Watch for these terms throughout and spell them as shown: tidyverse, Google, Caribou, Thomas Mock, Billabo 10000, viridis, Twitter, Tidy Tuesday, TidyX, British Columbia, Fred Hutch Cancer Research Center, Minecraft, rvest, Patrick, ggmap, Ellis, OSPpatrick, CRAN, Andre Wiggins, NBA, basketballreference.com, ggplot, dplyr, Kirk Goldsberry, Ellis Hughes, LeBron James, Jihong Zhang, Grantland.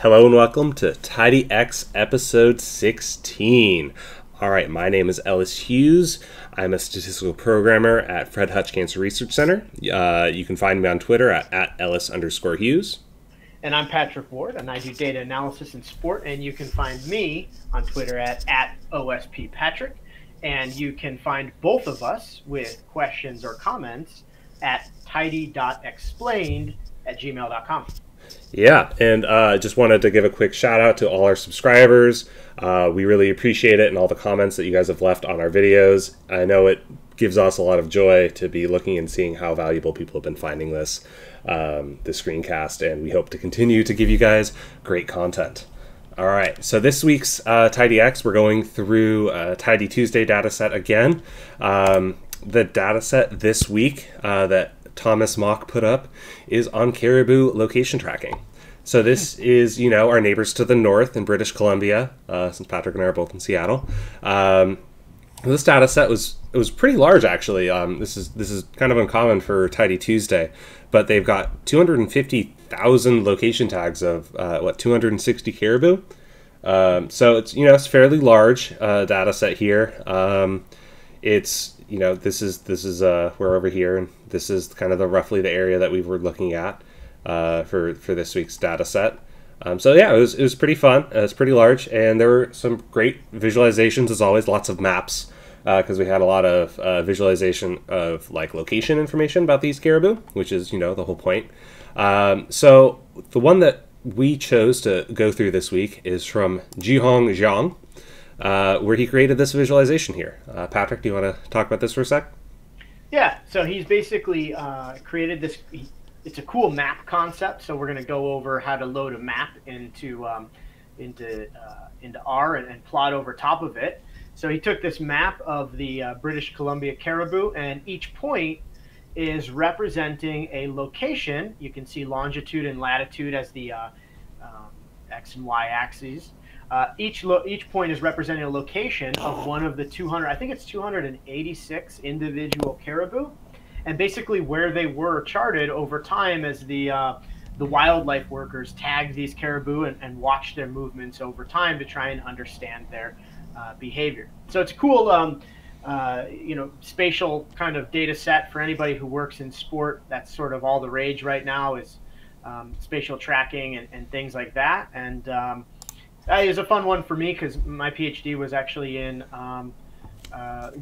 Hello and welcome to TidyX episode 16. All right, my name is Ellis Hughes. I'm a statistical programmer at Fred Hutch Cancer Research Center. You can find me on Twitter at Ellis_Hughes. And I'm Patrick Ward, and I do data analysis in sport, and you can find me on Twitter at OSPPatrick. And you can find both of us with questions or comments at tidy.explained@gmail.com. Yeah, and just wanted to give a quick shout out to all our subscribers. We really appreciate it and all the comments that you guys have left on our videos. I know it gives us a lot of joy to be looking and seeing how valuable people have been finding this, this screencast, and we hope to continue to give you guys great content. All right, so this week's TidyX, we're going through Tidy Tuesday dataset again. The dataset this week that Thomas Mock put up is on Caribou location tracking. So this is, you know, our neighbors to the north in British Columbia, since Patrick and I are both in Seattle. This data set was pretty large, actually. This is kind of uncommon for Tidy Tuesday, but they've got 250,000 location tags of 260 caribou. So it's, you know, it's fairly large data set here. It's, you know, this is we're over here, and this is kind of roughly the area that we were looking at for this week's data set. So yeah, it was pretty fun. It's pretty large, and there were some great visualizations, as always. Lots of maps, because we had a lot of visualization of like location information about these caribou, which is, you know, the whole point. So the one that we chose to go through this week is from Jihong Zhang, where he created this visualization here. Patrick, do you want to talk about this for a sec? Yeah. So he's basically created this. It's a cool map concept, so we're going to go over how to load a map into R and plot over top of it. So he took this map of the British Columbia caribou, and each point is representing a location. You can see longitude and latitude as the X and Y axes. Each point is representing a location of one of the 200, I think it's 286 individual caribou. And basically where they were charted over time as the wildlife workers tagged these caribou and watched their movements over time to try and understand their behavior. So it's a cool, you know, spatial kind of data set for anybody who works in sport. That's sort of all the rage right now, is spatial tracking and things like that. And it was a fun one for me because my PhD was actually in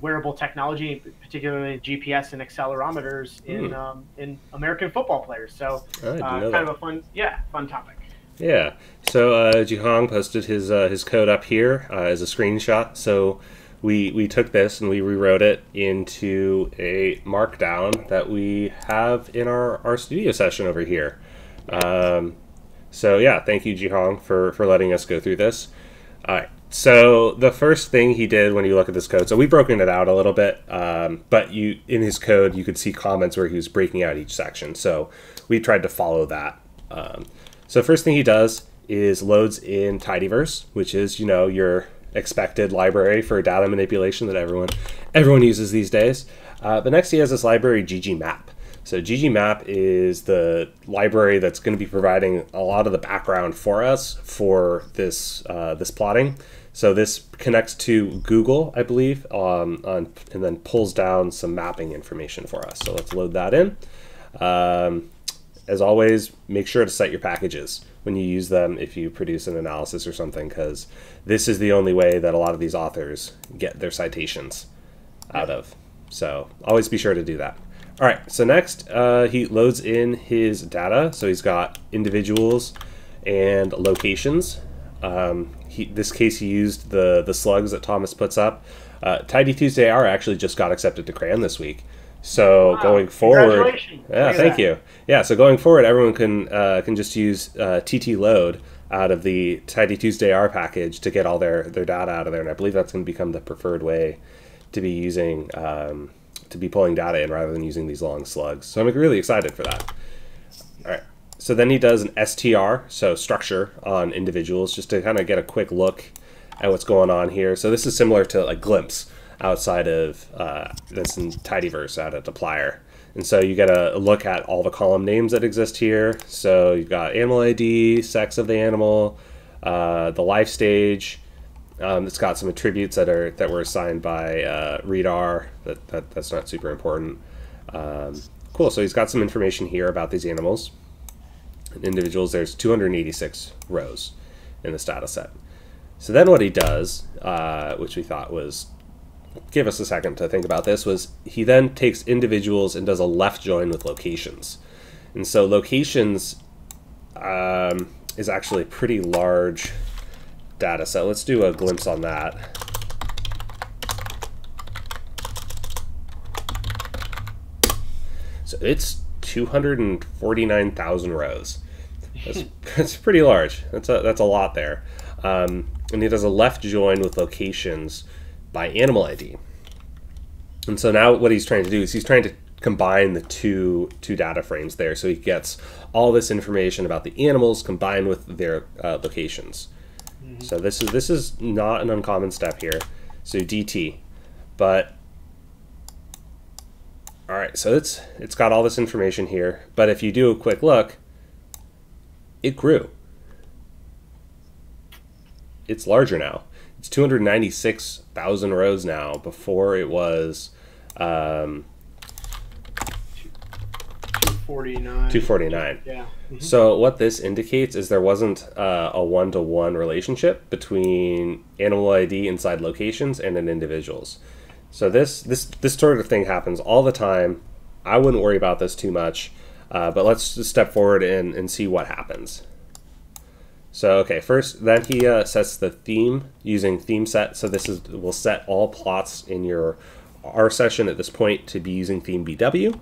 wearable technology, particularly GPS and accelerometers in American football players. So kind of a fun topic. Yeah. So Jihong posted his code up here as a screenshot. So we took this and we rewrote it into a markdown that we have in our studio session over here. So yeah, thank you, Jihong, for letting us go through this. All right. So the first thing he did when you look at this code, so we've broken it out a little bit, but in his code, you could see comments where he was breaking out each section. So we tried to follow that. So first thing he does is loads in tidyverse, which is, you know, your expected library for data manipulation that everyone uses these days. But next he has this library ggmap. So ggmap is the library that's going to be providing a lot of the background for us for this this plotting. So this connects to Google, I believe, and then pulls down some mapping information for us. So let's load that in. As always, make sure to set your packages when you use them if you produce an analysis or something, because this is the only way that a lot of these authors get their citations out of. So always be sure to do that. All right, so next he loads in his data. So he's got individuals and locations. This case he used the slugs that Thomas puts up. Tidy Tuesday R actually just got accepted to CRAN this week. So wow, going forward, yeah, thank you. Yeah, so going forward, everyone can just use TT load out of the Tidy Tuesday R package to get all their data out of there, and I believe that's going to become the preferred way to be using. To be pulling data in rather than using these long slugs. So I'm really excited for that. All right, so then he does an STR, so structure on individuals, just to kind of get a quick look at what's going on here. So this is similar to like glimpse outside of, that's in tidyverse out of dplyr. And so you gotta look at all the column names that exist here. So you've got animal ID, sex of the animal, the life stage. It's got some attributes that were assigned by readr. That's not super important. Cool. So he's got some information here about these animals and individuals. There's 286 rows in this data set. So then what he does, which we thought was, give us a second to think about this, was he then takes individuals and does a left join with locations. And so locations is actually a pretty large data set. Let's do a glimpse on that. So it's 249,000 rows. That's pretty large. That's a lot there. And he does a left join with locations by animal ID. And so now what he's trying to do is he's trying to combine the two data frames there. So he gets all this information about the animals combined with their locations. Mm-hmm. So this is not an uncommon step here. So DT, but all right. So it's got all this information here, but if you do a quick look, it grew. It's larger now. It's 296,000 rows now. Before it was 249. Yeah. Mm-hmm. So what this indicates is there wasn't a one-to-one relationship between animal ID inside locations and in individuals. So this sort of thing happens all the time. I wouldn't worry about this too much, but let's just step forward and see what happens. So okay, first then he sets the theme using theme set. So we'll set all plots in your R session at this point to be using theme BW.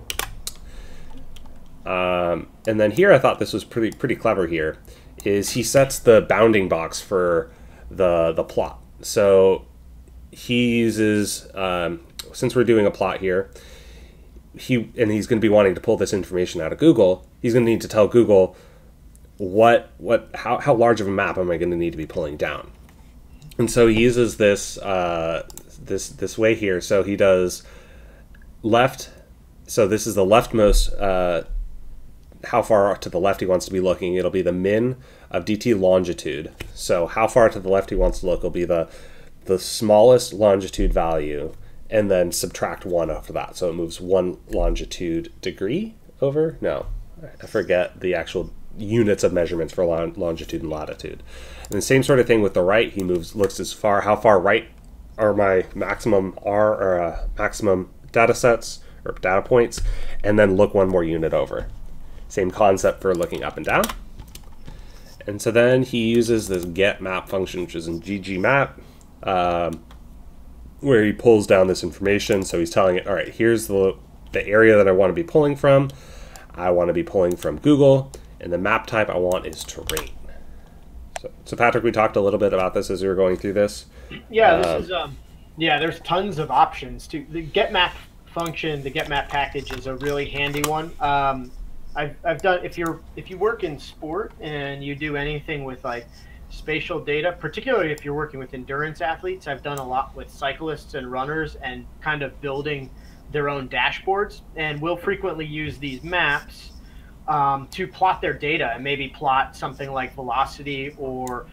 And then here I thought this was pretty clever. Here is he sets the bounding box for the plot. So he uses since we're doing a plot here, he's going to be wanting to pull this information out of Google. He's going to need to tell Google how large of a map am I going to need to be pulling down? And so he uses this this way here. So he does left. So this is the leftmost, how far to the left he wants to be looking. It'll be the min of DT longitude. So how far to the left he wants to look will be the smallest longitude value, and then subtract 1 after that. So it moves 1 longitude degree over. No, I forget the actual units of measurements for longitude and latitude. And the same sort of thing with the right. He looks as far, how far right are my maximum R or maximum data sets or data points, and then look one more unit over. Same concept for looking up and down. And so then he uses this get map function, which is in ggmap, where he pulls down this information. So he's telling it, all right, here's the area that I want to be pulling from. I want to be pulling from Google. And the map type I want is terrain. So Patrick, we talked a little bit about this as we were going through this. Yeah, this is yeah. There's tons of options too. The get map function, the get map package is a really handy one. I've done, if you work in sport and you do anything with like spatial data, particularly if you're working with endurance athletes, I've done a lot with cyclists and runners and kind of building their own dashboards. And we'll frequently use these maps to plot their data and maybe plot something like velocity or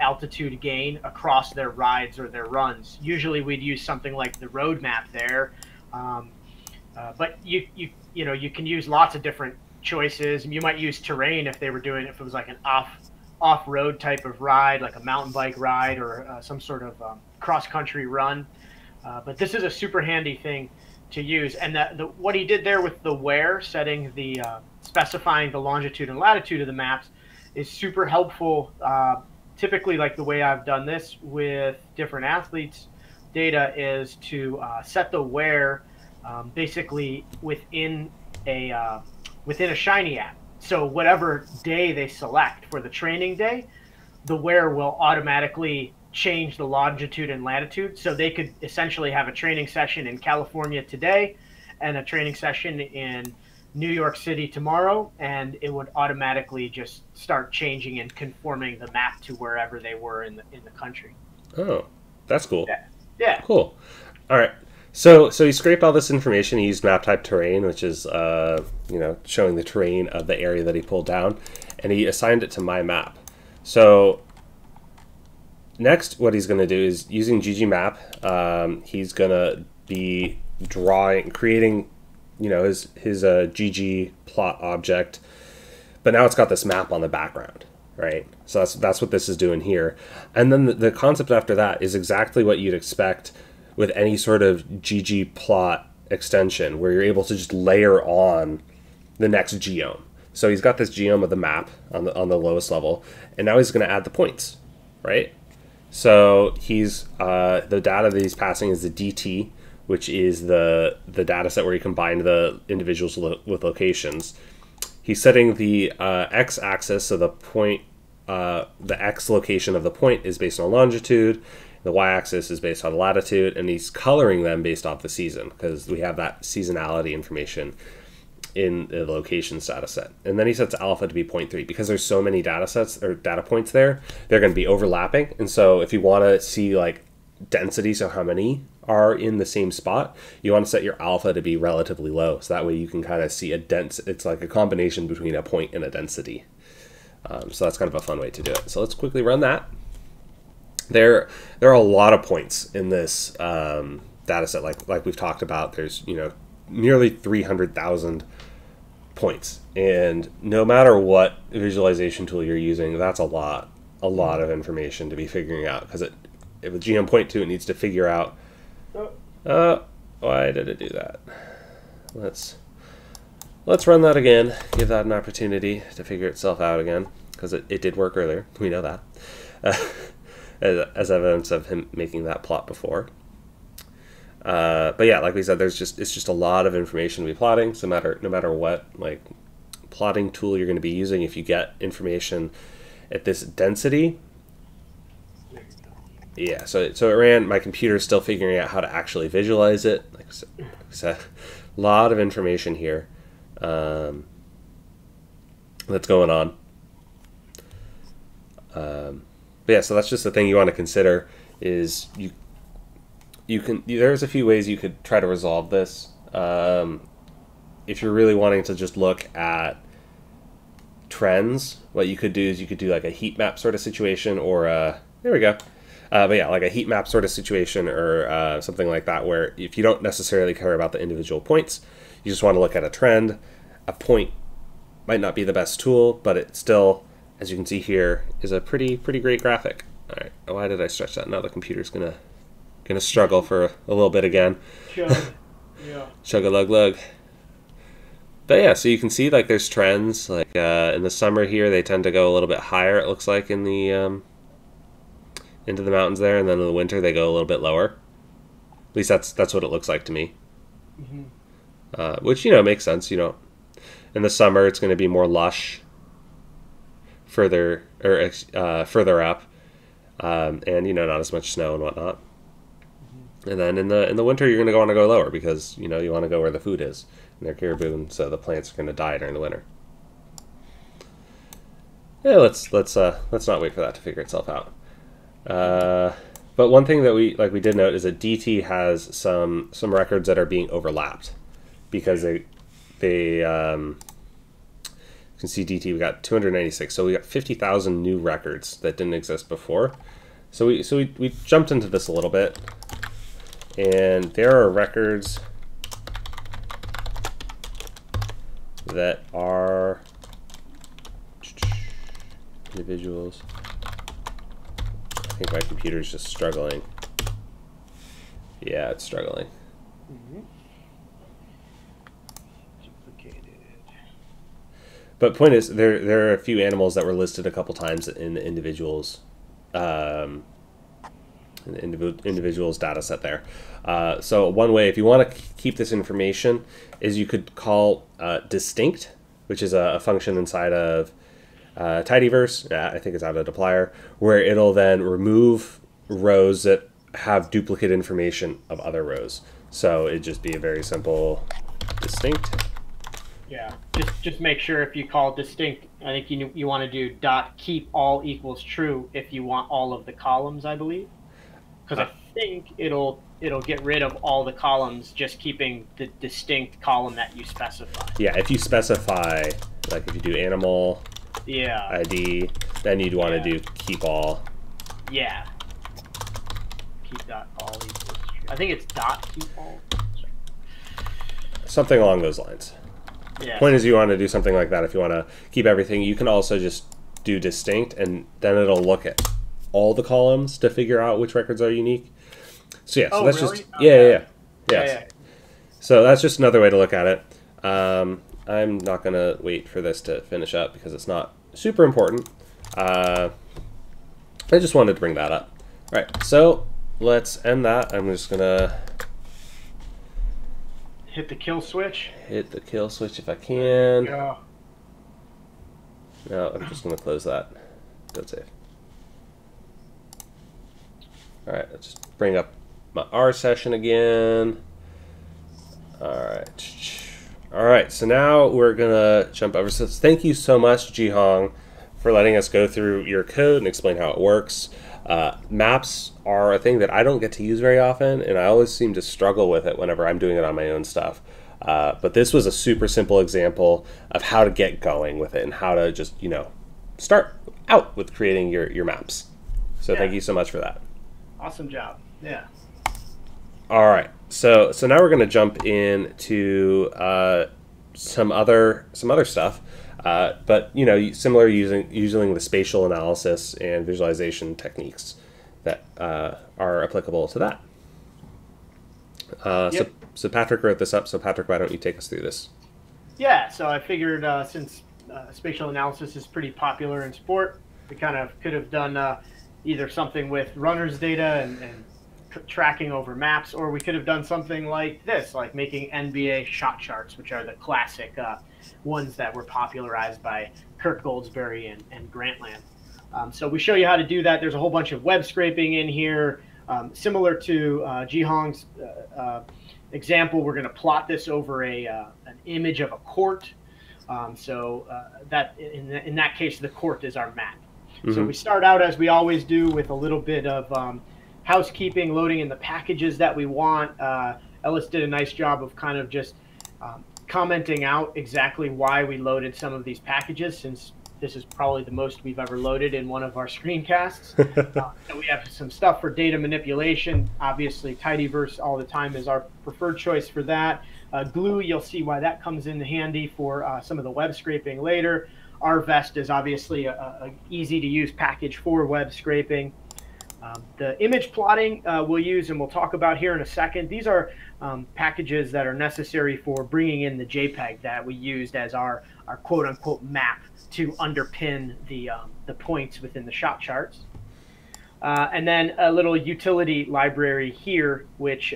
altitude gain across their rides or their runs. Usually we'd use something like the roadmap there, but you can use lots of different choices. You might use terrain if it was like an off-road type of ride, like a mountain bike ride or some sort of cross-country run. But this is a super handy thing to use. And what he did there with the where, setting the specifying the longitude and latitude of the maps, is super helpful. Typically, like the way I've done this with different athletes' data is to set the where basically within a Shiny app. So whatever day they select for the training day, the where will automatically change the longitude and latitude. So they could essentially have a training session in California today and a training session in New York City tomorrow, and it would automatically just start changing and conforming the map to wherever they were in the country. Oh, that's cool. Yeah. Cool. All right. So he scraped all this information. He used map type terrain, which is showing the terrain of the area that he pulled down, and he assigned it to my map. So next, what he's going to do is using ggmap. He's going to be creating, his ggplot object, but now it's got this map on the background, right? So that's what this is doing here. And then the concept after that is exactly what you'd expect with any sort of ggplot extension, where you're able to just layer on the next geome. So he's got this geome of the map on the lowest level, and now he's going to add the points, right? So he's the data that he's passing is the DT, which is the data set where you combine the individuals with locations. He's setting the x-axis, so the point, the x location of the point is based on longitude. The y-axis is based on latitude, and he's coloring them based off the season, because we have that seasonality information in the location data set. And then he sets alpha to be 0.3 because there's so many data sets or data points there, they're going to be overlapping. And so if you want to see like density, so how many are in the same spot, you want to set your alpha to be relatively low. So that way you can kind of see a dense, it's like a combination between a point and a density. So that's kind of a fun way to do it. So let's quickly run that. There are a lot of points in this data set, like we've talked about. There's nearly 300,000 points, and no matter what visualization tool you're using, that's a lot of information to be figuring out, because if a geom point to, it needs to figure out. Why did it do that? Let's run that again. Give that an opportunity to figure itself out again, because it did work earlier. We know that. As evidence of him making that plot before. But yeah, like we said, it's just a lot of information to be plotting. So no matter what plotting tool you're going to be using, if you get information at this density, yeah. So it ran. My computer's still figuring out how to actually visualize it. Like I said, a lot of information here that's going on. But yeah, so that's just the thing you want to consider is there's a few ways you could try to resolve this. If you're really wanting to just look at trends, what you could do is you could do like a heat map sort of situation, or there we go. But yeah, like a heat map sort of situation, or something like that, where if you don't necessarily care about the individual points, you just want to look at a trend. A point might not be the best tool, but it still, as you can see here, is a pretty great graphic. All right, why did I stretch that? Now the computer's gonna struggle for a little bit again. Yeah. Chug-a-lug-lug. But yeah, so you can see like there's trends. Like in the summer here, they tend to go a little bit higher. It looks like in the into the mountains there, and then in the winter they go a little bit lower. At least that's what it looks like to me. Mm-hmm. Which makes sense. In the summer it's going to be more lush. Further up, and not as much snow and whatnot. Mm-hmm. And then in the winter, you're going to want to go lower, because you want to go where the food is, and they're caribou, and so the plants are going to die during the winter. Yeah, let's not wait for that to figure itself out. But one thing that we did note is that DT has some records that are being overlapped, because they You can see DT, we got 296, so we got 50,000 new records that didn't exist before. So we jumped into this a little bit, and there are records that are individuals. I think my computer's just struggling. Yeah, it's struggling. Mm-hmm. But point is, there are a few animals that were listed a couple times in the individuals, individuals data set there. So one way, if you want to keep this information, is you could call distinct, which is a function inside of tidyverse. I think it's out of dplyr, where it'll then remove rows that have duplicate information of other rows. So it'd just be a very simple distinct. Yeah, just make sure if you call distinct, I think you want to do dot keep all equals true if you want all of the columns, I believe, because I think it'll it'll get rid of all the columns, just keeping the distinct column that you specify. Yeah, if you specify, like if you do animal, yeah, ID, then you'd want to do keep all. Yeah. Keep dot all equals true. I think it's dot keep all. Something along those lines. Yeah. Point is, you want to do something like that. If you want to keep everything, you can also just do distinct, and then it'll look at all the columns to figure out which records are unique. So yeah, so that's really? Just yeah. So that's just another way to look at it. I'm not gonna wait for this to finish up because it's not super important. I just wanted to bring that up. All right, so let's end that. I'm just gonna hit the kill switch. Hit the kill switch if I can. Yeah. No, I'm just gonna close that. Code save. All right, let's just bring up my R session again. All right. So now we're gonna jump over. So thank you so much, Jihong, for letting us go through your code and explain how it works. Maps are a thing that I don't get to use very often, and I always seem to struggle with it whenever I'm doing it on my own stuff. But this was a super simple example of how to get going with it and how to just, you know, start out with creating your maps. So thank you so much for that. Awesome job. Yeah. All right. So now we're going to jump into some other stuff. But, you know, similar using the spatial analysis and visualization techniques that are applicable to that. So Patrick wrote this up. So Patrick, why don't you take us through this? Yeah. So I figured since spatial analysis is pretty popular in sport, we kind of could have done either something with runners data and tracking over maps, or we could have done something like this, like making NBA shot charts, which are the classic ones that were popularized by Kirk Goldsberry and Grantland. So we show you how to do that. There's a whole bunch of web scraping in here. Similar to Jihong's example, we're going to plot this over an image of a court. So that in that case, the court is our map. Mm-hmm. So we start out, as we always do, with a little bit of housekeeping, loading in the packages that we want. Ellis did a nice job of kind of just commenting out exactly why we loaded some of these packages, since this is probably the most we've ever loaded in one of our screencasts. So we have some stuff for data manipulation. Obviously, tidyverse all the time is our preferred choice for that. Glue, you'll see why that comes in handy for some of the web scraping later. RVest is obviously an easy-to-use package for web scraping. The image plotting we'll use, and we'll talk about here in a second. These are packages that are necessary for bringing in the JPEG that we used as our quote-unquote map to underpin the points within the shot charts. And then a little utility library here, which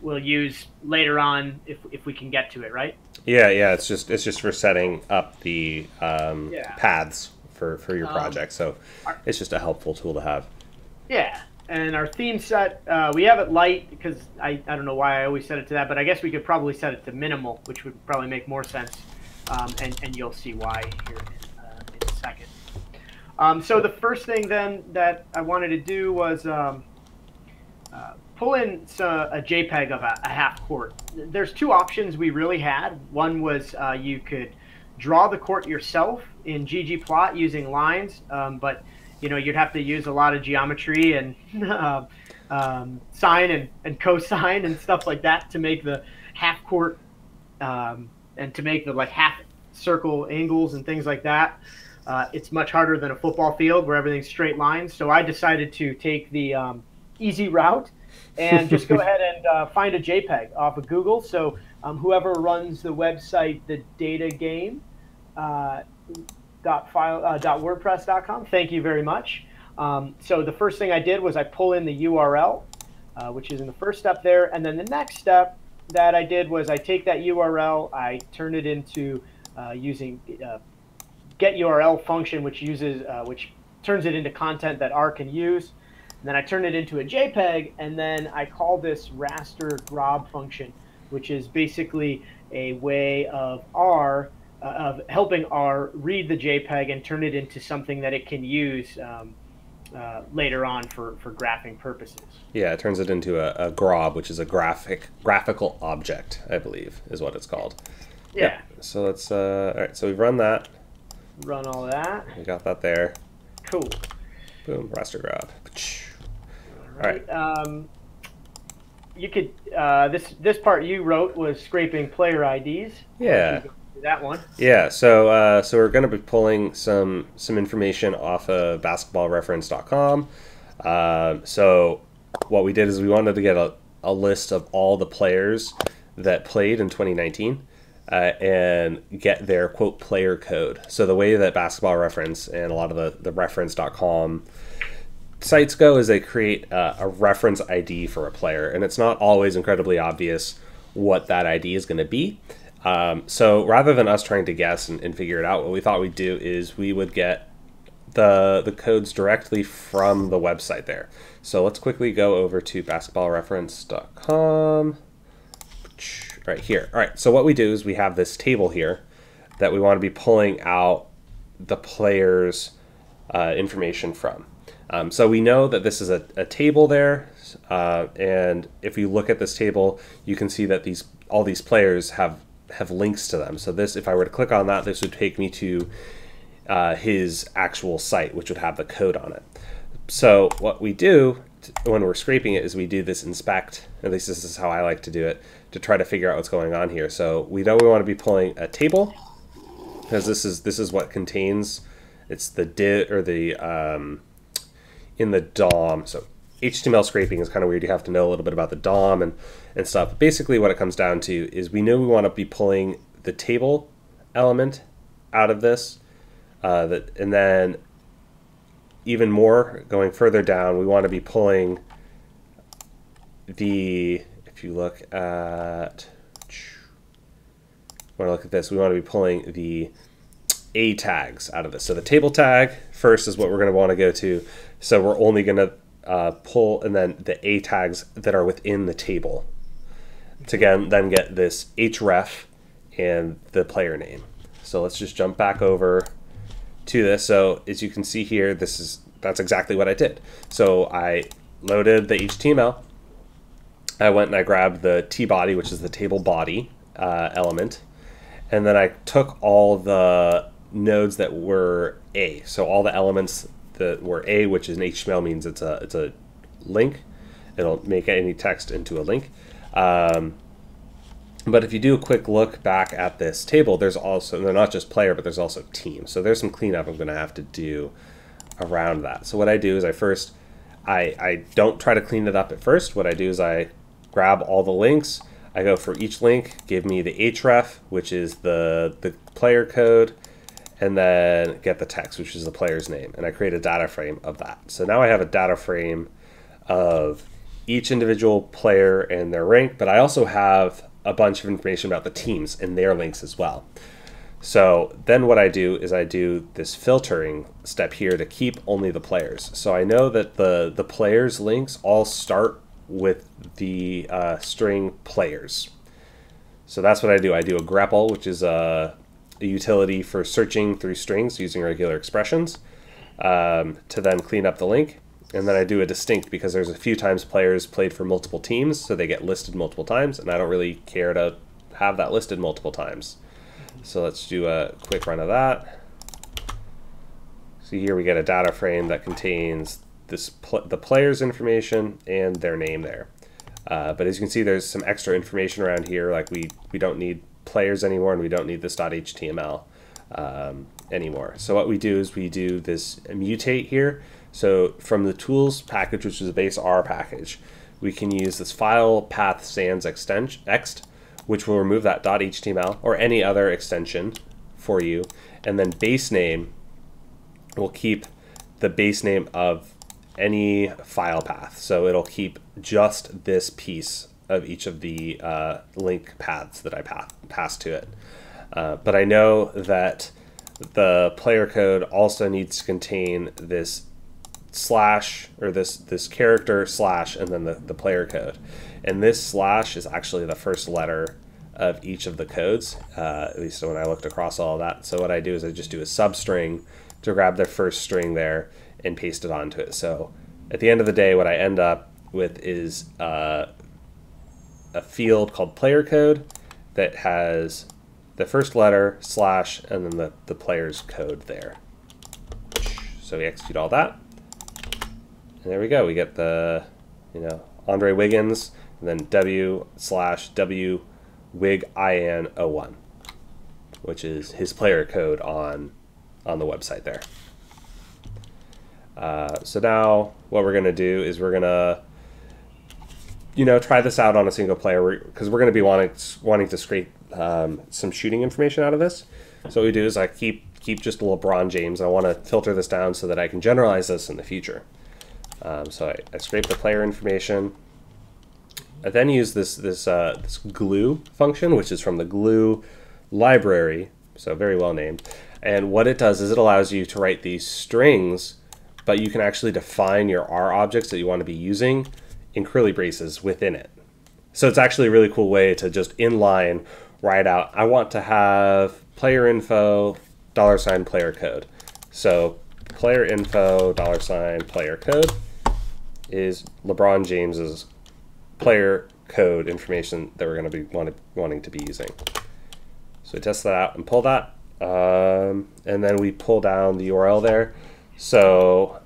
we'll use later on if we can get to it, right? Yeah, it's just for setting up the paths for your project, so it's just a helpful tool to have. Yeah, and our theme set, we have it light because I don't know why I always set it to that, but I guess we could probably set it to minimal, which would probably make more sense, and you'll see why here in a second. So the first thing then that I wanted to do was pull in a JPEG of a half court. There's two options we really had. One was you could draw the court yourself in ggplot using lines, but you know, you'd have to use a lot of geometry and sine and cosine and stuff like that to make the half court and to make the like half circle angles and things like that. It's much harder than a football field where everything's straight lines. So I decided to take the easy route and just go ahead and find a JPEG off of Google. So whoever runs the website, the data game, .wordpress.com, thank you very much. So the first thing I did was I pull in the URL, which is in the first step there. And then the next step that I did was I take that URL, I turn it into using get URL function, which turns it into content that R can use. And then I turn it into a JPEG, and then I call this raster grob function, which is basically a way of R, helping R read the JPEG and turn it into something that it can use later on for graphing purposes. Yeah, it turns it into a grob, which is a graphical object, I believe, is what it's called. Yeah. Yep. So let's, all right, so we've run that. Run all that. We got that there. Cool. Boom, raster grab. All right. You could, this part you wrote was scraping player IDs. Yeah. That one. Yeah, so so we're going to be pulling some information off of basketballreference.com. So what we did is we wanted to get a list of all the players that played in 2019 and get their, quote, player code. So the way that Basketball Reference and a lot of the reference.com sites go is they create a reference ID for a player, and it's not always incredibly obvious what that ID is going to be. So rather than us trying to guess and figure it out, what we thought we'd do is we would get the codes directly from the website there. So let's quickly go over to basketballreference.com right here. All right, so what we do is we have this table here that we want to be pulling out the player's information from. So we know that this is a table there, and if you look at this table, you can see that all these players have links to them. So this, if I were to click on that, this would take me to his actual site, which would have the code on it. So what we do when we're scraping it is we do this inspect, at least this is how I like to do it, to try to figure out what's going on here. So we know we want to be pulling a table because this is what contains, it's the div or the in the DOM. So HTML scraping is kind of weird. You have to know a little bit about the DOM and stuff. But basically what it comes down to is we know we want to be pulling the table element out of this. And then even more, going further down, we want to be pulling the, if you look at, when I look at this, we want to be pulling the A tags out of this. So the table tag first is what we're going to want to go to. So we're only going to pull, and then the A tags that are within the table to again then get this href and the player name. So let's just jump back over to this. So as you can see here, that's exactly what I did. So I loaded the HTML. I went and I grabbed the tbody, which is the table body element, and then I took all the nodes that were A. So all the elements that were A, which is an HTML, means it's a link. It'll make any text into a link. But if you do a quick look back at this table, there's also, they're not just player, but there's also team. So there's some cleanup I'm going to have to do around that. So what I do is I don't try to clean it up at first. What I do is I grab all the links. I go for each link, give me the href, which is the player code, and then get the text, which is the player's name. And I create a data frame of that. So now I have a data frame of each individual player and their rank, but I also have a bunch of information about the teams and their links as well. So then what I do is I do this filtering step here to keep only the players. So I know that the players' links all start with the string players. So that's what I do. I do a grepl, which is a utility for searching through strings using regular expressions to then clean up the link. And then I do a distinct because there's a few times players played for multiple teams, so they get listed multiple times, and I don't really care to have that listed multiple times. So let's do a quick run of that. See, here we get a data frame that contains this the player's information and their name there. But as you can see, there's some extra information around here, like we don't need players anymore, and we don't need this .html anymore. So what we do is we do this mutate here. So from the tools package, which is a base R package, we can use this file path sans ext, which will remove that .html or any other extension for you, and then base name will keep the base name of any file path. So it'll keep just this piece of each of the link paths that I pass to it. But I know that the player code also needs to contain this slash, or this character slash, and then the player code. And this slash is actually the first letter of each of the codes, at least when I looked across all of that. So what I do is I just do a substring to grab their first string there and paste it onto it. So at the end of the day, what I end up with is a field called player code that has the first letter slash and then the player's code there. So we execute all that, and there we go. We get the, you know, Andre Wiggins, and then w/w wig in01, which is his player code on the website there. So now what we're gonna do is we're gonna, you know, try this out on a single player, because we're gonna be wanting to scrape some shooting information out of this. So what we do is I keep just LeBron James. I want to filter this down so that I can generalize this in the future. So I scrape the player information. I then use this glue function, which is from the glue library, so very well named. And what it does is it allows you to write these strings, but you can actually define your R objects that you want to be using in curly braces within it. So it's actually a really cool way to just inline write out, I want to have player info, $ player code. So player info, $ player code is LeBron James's player code information that we're going to be wanting to be using. So we test that out and pull that, and then we pull down the URL there. So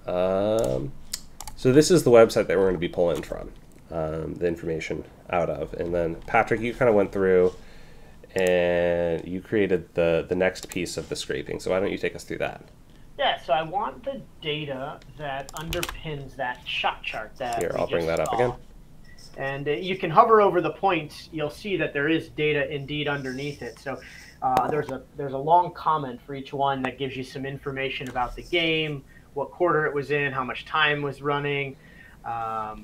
so this is the website that we're going to be pulling from the information out of. And then Patrick, you kind of went through and you created the next piece of the scraping. So why don't you take us through that? Yeah, so I want the data that underpins that shot chart that here, I'll bring that up again. And you can hover over the points, you'll see that there is data indeed underneath it. So there's a long comment for each one that gives you some information about the game, what quarter it was in, how much time was running, the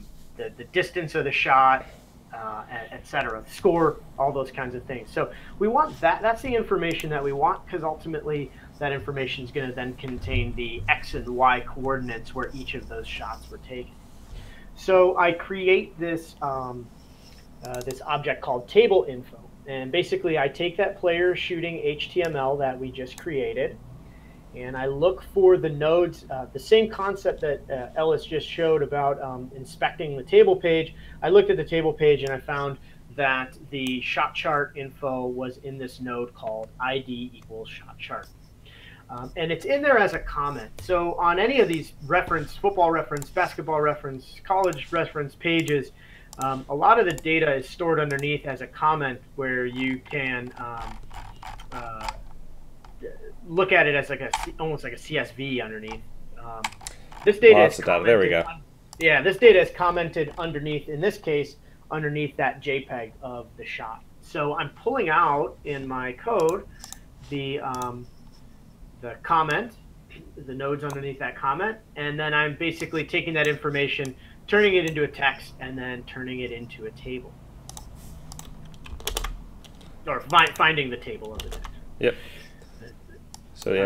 distance of the shot, etc. Score, all those kinds of things. So we want that. That's the information that we want, because ultimately that information is going to then contain the X and Y coordinates where each of those shots were taken. So I create this this object called table info, and basically I take that player shooting HTML that we just created, and I look for the nodes. The same concept that Ellis just showed about inspecting the table page. I looked at the table page and I found that the shot chart info was in this node called ID=shot chart. And it's in there as a comment. So on any of these reference, football reference, basketball reference, college reference pages, a lot of the data is stored underneath as a comment where you can look at it as like almost like a CSV underneath. This data is commented, there we go. Yeah, this data is commented underneath, in this case, underneath that JPEG of the shot. So I'm pulling out in my code the comment, the nodes underneath that comment, and then I'm basically taking that information, turning it into a text, and then turning it into a table. Or finding the table of the text. Yep. So we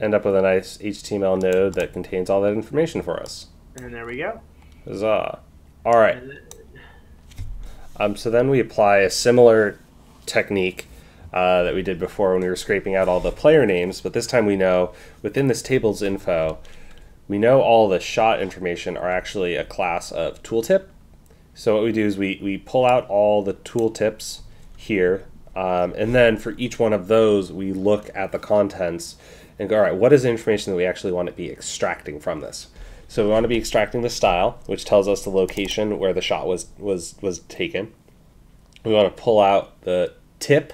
end up with a nice HTML node that contains all that information for us. And there we go. Huzzah. All right. So then we apply a similar technique that we did before when we were scraping out all the player names, but this time we know within this tables info, we know all the shot information are actually a class of tooltip. So what we do is we pull out all the tooltips here, and then for each one of those, we look at the contents and go, all right, what is the information that we actually want to be extracting from this? So we want to be extracting the style, which tells us the location where the shot was taken. We want to pull out the tip,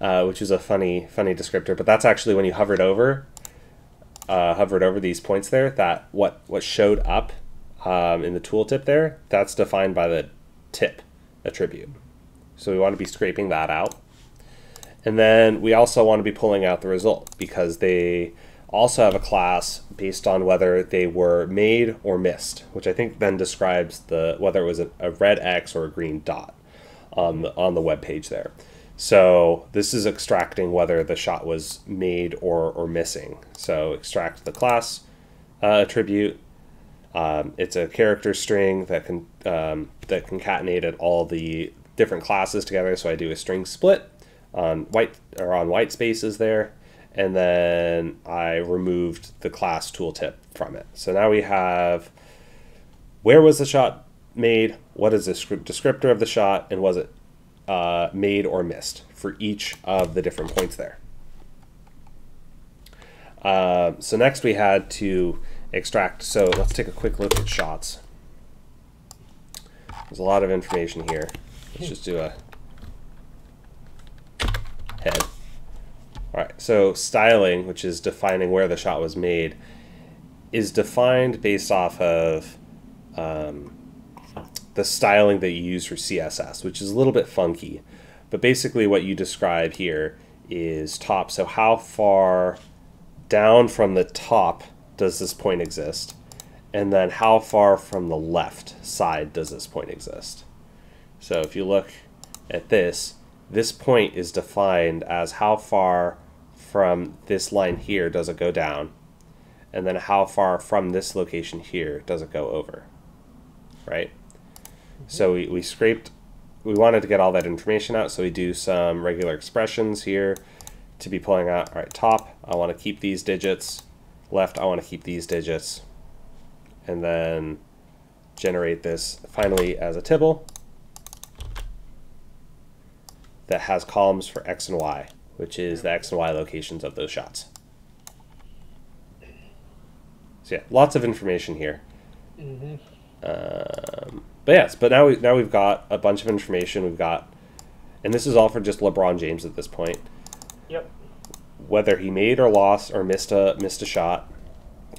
which is a funny descriptor, but that's actually when you hovered over these points there, that what showed up in the tooltip there, that's defined by the tip attribute. So we want to be scraping that out, and then we also want to be pulling out the result, because they also have a class based on whether they were made or missed, which I think then describes the whether it was a red X or a green dot on the web page there. So this is extracting whether the shot was made or missing. So extract the class attribute. It's a character string that can that concatenated all the different classes together. So I do a string split on white spaces there, and then I removed the class tooltip from it. So now we have where was the shot made, what is the descriptor of the shot, and was it made or missed for each of the different points there. So next we had to extract. So let's take a quick look at shots. There's a lot of information here. Let's just do a head. All right, so styling, which is defining where the shot was made, is defined based off of the styling that you use for CSS, which is a little bit funky. But basically what you describe here is top. So how far down from the top does this point exist? And then how far from the left side does this point exist? So if you look at this, this point is defined as how far from this line here does it go down, and then how far from this location here does it go over, right? So we scraped, we wanted to get all that information out, so we do some regular expressions here to be pulling out. All right, top, I want to keep these digits. Left, I want to keep these digits. And then generate this finally as a tibble that has columns for X and Y, which is the X and Y locations of those shots. So yeah, lots of information here. Mm-hmm. But yes, but now we've got a bunch of information. We've got, and this is all for just LeBron James at this point. Yep. Whether he made or lost or missed a shot,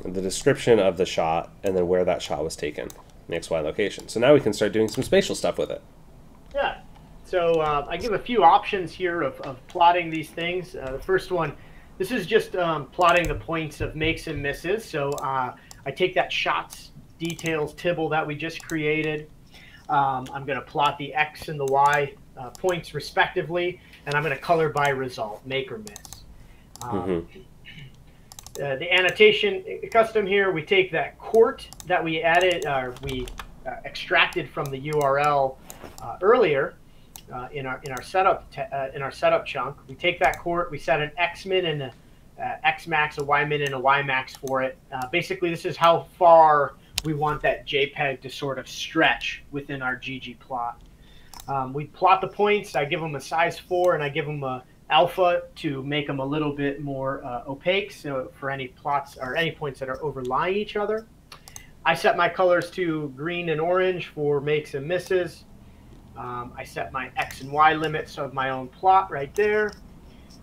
the description of the shot, and then where that shot was taken, the XY location. So now we can start doing some spatial stuff with it. Yeah. So I give a few options here of plotting these things. The first one, this is just plotting the points of makes and misses. So I take that shots details tibble that we just created. I'm going to plot the X and the Y points respectively, and I'm going to color by result, make or miss. The annotation custom here, we take that quart that we added, or we extracted from the URL earlier in our setup chunk. We take that quart, we set an X min and an X max, a Y min and a Y max for it. Basically, this is how far we want that JPEG to sort of stretch within our ggplot. We plot the points. I give them a size 4, and I give them a alpha to make them a little bit more opaque, so for any plots or any points that are overlying each other. I set my colors to green and orange for makes and misses. I set my X and Y limits of my own plot right there.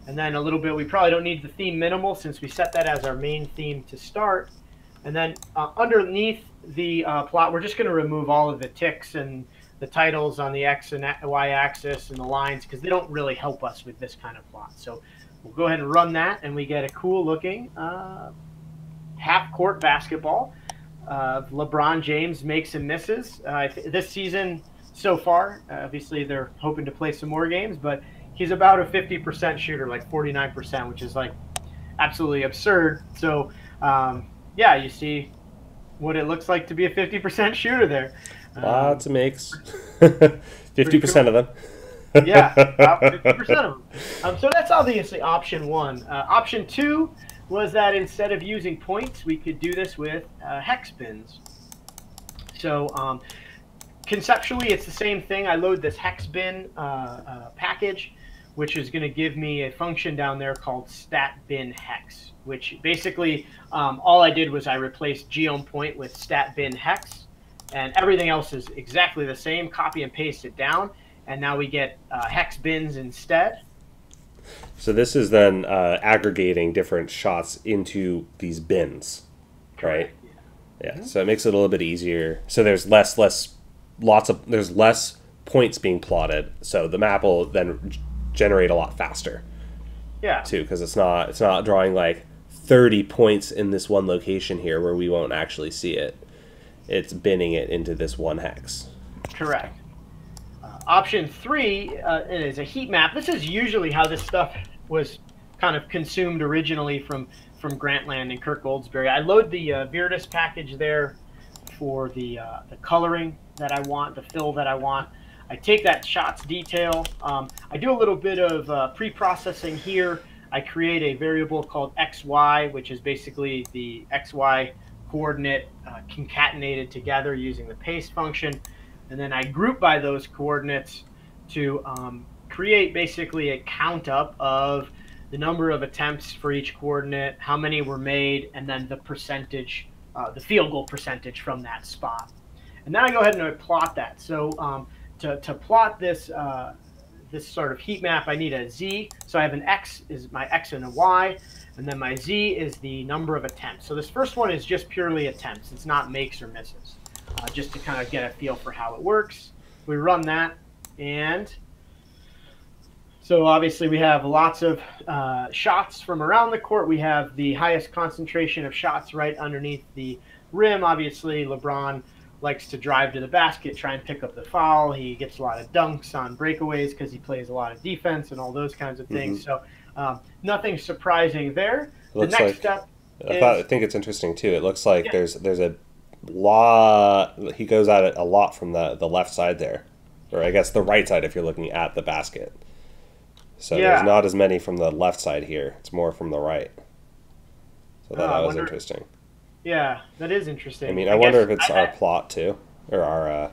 And then a little bit, we probably don't need the theme minimal since we set that as our main theme to start. And then underneath the plot, we're just going to remove all of the ticks and the titles on the X and Y axis and the lines, because they don't really help us with this kind of plot. So we'll go ahead and run that, and we get a cool looking half-court basketball. LeBron James makes and misses. This season so far, obviously they're hoping to play some more games, but he's about a 50% shooter, like 49%, which is like absolutely absurd. So yeah, you see what it looks like to be a 50% shooter there. Lots of makes. 50% of them. Yeah, about 50% of them. So that's obviously option one. Option two was that instead of using points, we could do this with hex bins. So conceptually, it's the same thing. I load this hex bin package, which is going to give me a function down there called stat bin hex, which basically all I did was I replaced geom point with stat bin hex. And everything else is exactly the same. Copy and paste it down, and now we get hex bins instead. So this is then aggregating different shots into these bins, correct, right? Yeah. Mm-hmm. So it makes it a little bit easier. So there's less points being plotted. So the map will then generate a lot faster. Yeah. Too, because it's not drawing like 30 points in this one location here where we won't actually see it. It's binning it into this one hex. Correct. Option three is a heat map. This is usually how this stuff was kind of consumed originally from Grantland and Kirk Goldsberry. I load the viridis package there for the coloring that I want, the fill that I want. I take that shots detail. I do a little bit of pre-processing here. I create a variable called xy, which is basically the xy coordinate concatenated together using the paste function. And then I group by those coordinates to create basically a count up of the number of attempts for each coordinate, how many were made, and then the percentage, the field goal percentage from that spot. And then I go ahead and I plot that. So to plot this this sort of heat map, I need a Z. So I have an X is my X and a Y, and then my Z is the number of attempts. So this first one is just purely attempts. It's not makes or misses, just to kind of get a feel for how it works. We run that, and so obviously we have lots of shots from around the court. We have the highest concentration of shots right underneath the rim. Obviously, LeBron likes to drive to the basket, try and pick up the foul. He gets a lot of dunks on breakaways because he plays a lot of defense and all those kinds of things. Mm-hmm. So nothing surprising there. The next step is, I think it's interesting too. It looks like there's a lot. He goes at it a lot from the left side there, or I guess the right side if you're looking at the basket. So there's not as many from the left side here. It's more from the right. So that was interesting. Yeah, that is interesting. I mean, I wonder if it's our plot too, or our.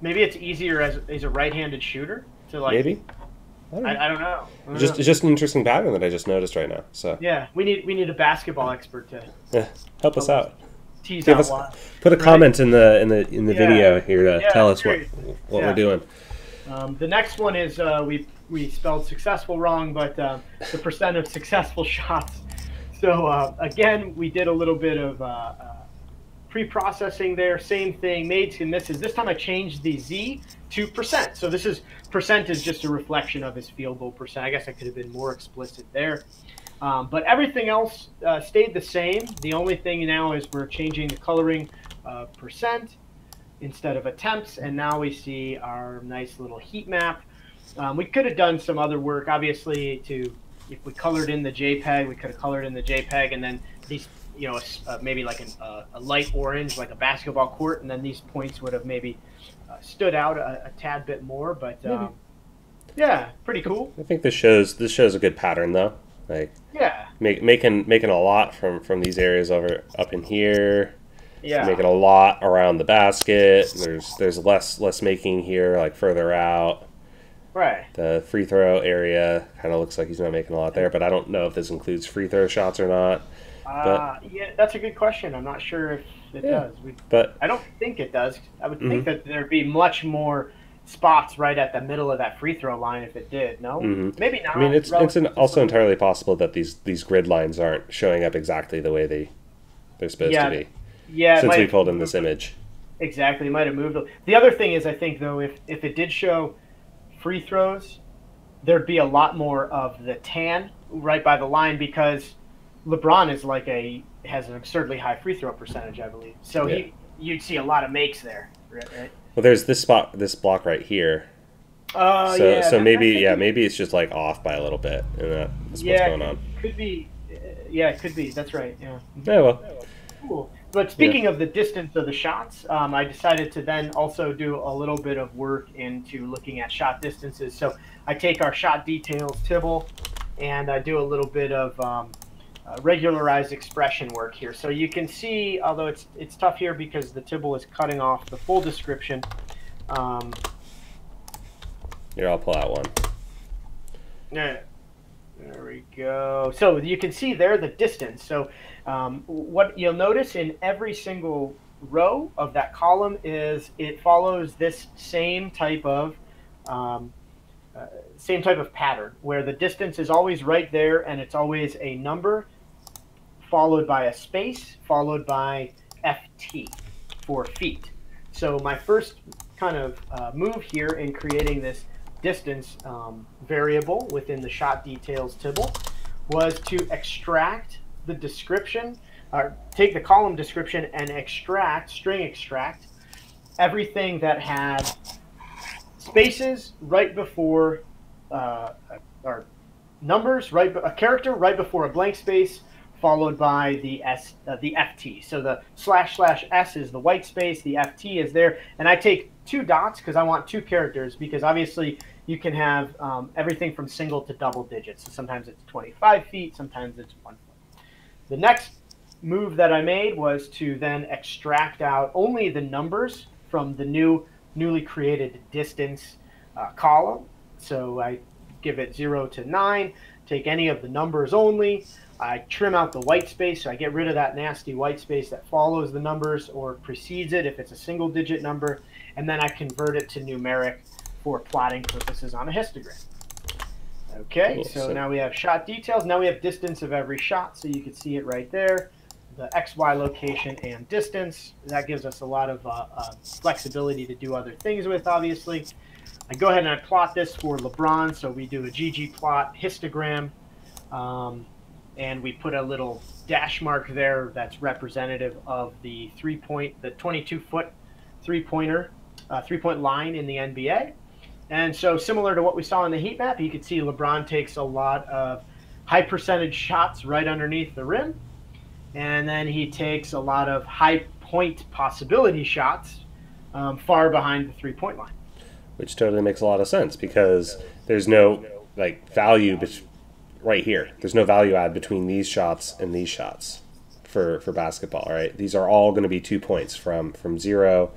Maybe it's easier as a right-handed shooter to like. Maybe. I don't know. It's just an interesting pattern that I just noticed right now. So. Yeah, we need a basketball expert to. Yeah, help us out. Tease out why. Put a comment in the video here to tell us what we're doing. The next one is we spelled successful wrong, but the percent of successful shots. So again, we did a little bit of pre-processing there. Same thing, made and misses. This time I changed the Z to percent. So this is percent is just a reflection of his field goal percent. I guess I could have been more explicit there. But everything else stayed the same. The only thing now is we're changing the coloring percent instead of attempts. And now we see our nice little heat map. We could have done some other work, obviously, to if we colored in the JPEG, we could have colored in the JPEG, and then these, you know, maybe like a light orange, like a basketball court, and then these points would have maybe stood out a tad bit more. But yeah, pretty cool. I think this shows a good pattern though. Like making a lot from these areas over up in here. Yeah, making a lot around the basket. There's less making here, like further out. Right. The free throw area kind of looks like he's not making a lot there, but I don't know if this includes free throw shots or not. Yeah, that's a good question. I'm not sure if it does. But I don't think it does. I would think that there'd be much more spots right at the middle of that free throw line if it did. No, maybe not. I mean, it's also entirely possible that these grid lines aren't showing up exactly the way they're supposed to be. Yeah, since we pulled in this image. Exactly, it might have moved. The other thing is, I think though, if it did show free throws, there'd be a lot more of the tan right by the line because LeBron is has an absurdly high free throw percentage, I believe. So you'd see a lot of makes there, right? Well, there's this spot, this block right here. Oh, yeah. So maybe it's just like off by a little bit, and that's what's going on. Could be, yeah, it could be. That's right. Yeah. Yeah. Well. Cool. But speaking of the distance of the shots, I decided to then also do a little bit of work into looking at shot distances. So I take our shot details tibble, and I do a little bit of regularized expression work here. So you can see, although it's tough here because the tibble is cutting off the full description. Here, I'll pull out one. Yeah. There we go. So you can see there the distance. So what you'll notice in every single row of that column is it follows this same type of pattern where the distance is always right there, and it's always a number followed by a space followed by FT for feet. So my first kind of move here in creating this distance variable within the shot details tibble was to extract the description, or take the column description and extract everything that had spaces right before or numbers right, a character right before a blank space followed by the FT. So the //s is the white space, the FT is there, and I take two dots because I want two characters, because obviously you can have everything from single to double digits. So sometimes it's 25 feet, sometimes it's 1 foot. The next move that I made was to then extract out only the numbers from the newly created distance column. So I give it 0 to 9, take any of the numbers only. I trim out the white space, so I get rid of that nasty white space that follows the numbers or precedes it if it's a single digit number, and then I convert it to numeric for plotting purposes on a histogram. Okay, cool. So now we have shot details, now we have distance of every shot, so you can see it right there, the XY location and distance. That gives us a lot of flexibility to do other things with, obviously. I go ahead and I plot this for LeBron, so we do a ggplot histogram, and we put a little dash mark there that's representative of the 3 point, the 22-foot 3-pointer, 3-point line in the NBA. And so similar to what we saw in the heat map, you can see LeBron takes a lot of high percentage shots right underneath the rim, and then he takes a lot of high point possibility shots far behind the 3-point line. Which totally makes a lot of sense because there's no like value right here. There's no value add between these shots and these shots for basketball, right? These are all going to be 2 points from 0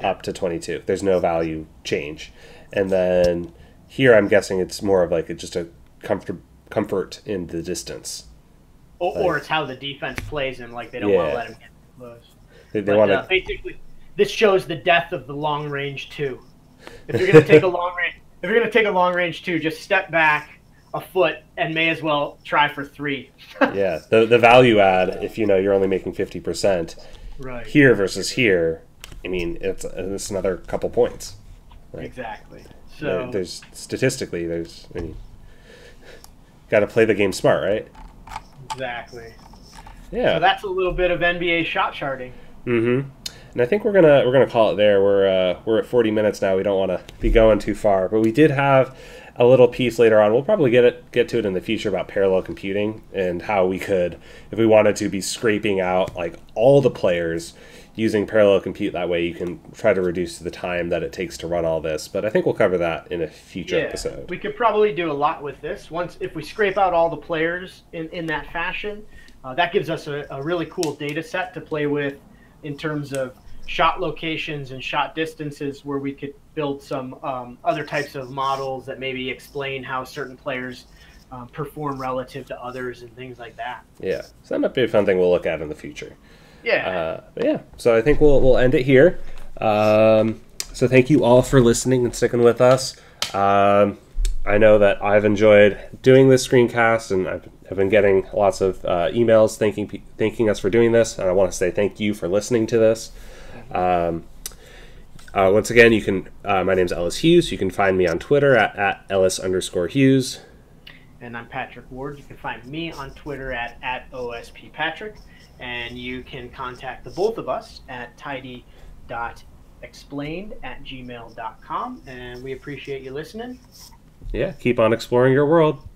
up to 22. There's no value change. And then here I'm guessing it's more of like just a comfort in the distance. Or it's how the defense plays and like they don't want to let him get close. They want to basically this shows the death of the long range two. If you're going to take a long range, two, just step back a foot and may as well try for three. Yeah, the value add, if you know you're only making 50%, right? Here versus here, I mean it's another couple points. Right? Exactly. So there's statistically I mean, got to play the game smart, right? Exactly. Yeah. So that's a little bit of NBA shot charting. Mm-hmm. And I think we're gonna call it there. We're at 40 minutes now. We don't want to be going too far, but we did have a little piece later on. We'll probably get to it in the future about parallel computing and how we could, if we wanted to, be scraping out like all the players using parallel compute. That way, you can try to reduce the time that it takes to run all this. But I think we'll cover that in a future episode. We could probably do a lot with this once if we scrape out all the players in that fashion. That gives us a really cool data set to play with in terms of shot locations and shot distances, where we could build some other types of models that maybe explain how certain players perform relative to others and things like that. Yeah, so that might be a fun thing we'll look at in the future. Yeah. But yeah, so I think we'll end it here. So thank you all for listening and sticking with us. I know that I've enjoyed doing this screencast, and I've been getting lots of emails thanking us for doing this, and I want to say thank you for listening to this. Once again, you can. My name's Ellis Hughes. You can find me on Twitter at Ellis_Hughes. And I'm Patrick Ward. You can find me on Twitter at OSPPatrick. And you can contact the both of us at tidy.explained@gmail.com. And we appreciate you listening. Yeah, keep on exploring your world.